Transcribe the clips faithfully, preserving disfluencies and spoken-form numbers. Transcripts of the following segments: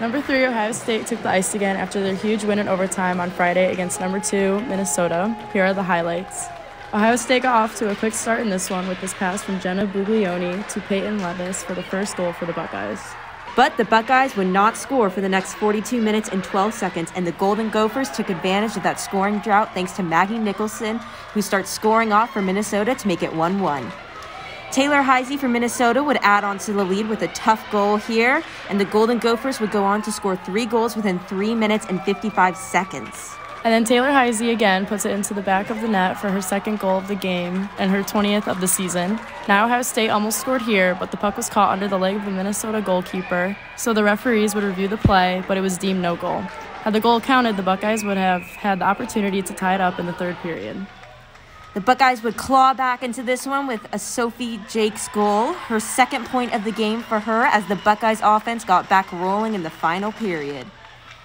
Number three, Ohio State took the ice again after their huge win in overtime on Friday against number two, Minnesota. Here are the highlights. Ohio State got off to a quick start in this one with this pass from Jenna Buglioni to Peyton Levis for the first goal for the Buckeyes. But the Buckeyes would not score for the next forty-two minutes and twelve seconds, and the Golden Gophers took advantage of that scoring drought thanks to Maggie Nicholson, who starts scoring off for Minnesota to make it one one. Taylor Heise for Minnesota would add on to the lead with a tough goal here, and the Golden Gophers would go on to score three goals within three minutes and fifty-five seconds. And then Taylor Heise again puts it into the back of the net for her second goal of the game and her twentieth of the season. Now Ohio State almost scored here, but the puck was caught under the leg of the Minnesota goalkeeper, so the referees would review the play, but it was deemed no goal. Had the goal counted, the Buckeyes would have had the opportunity to tie it up in the third period. The Buckeyes would claw back into this one with a Sophie Jake's goal, her second point of the game for her, as the Buckeyes offense got back rolling in the final period.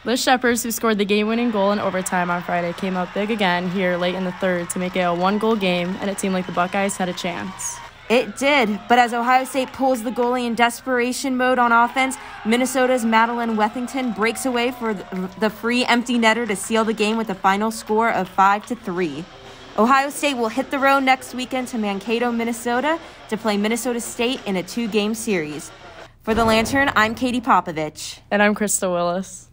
Liz Shepherd, who scored the game-winning goal in overtime on Friday, came up big again here late in the third to make it a one-goal game, and it seemed like the Buckeyes had a chance. It did, but as Ohio State pulls the goalie in desperation mode on offense, Minnesota's Madeline Wethington breaks away for the free empty netter to seal the game with a final score of five to three. Ohio State will hit the road next weekend to Mankato, Minnesota, to play Minnesota State in a two-game series. For the Lantern, I'm Katy Popovitch. And I'm Krista Willis.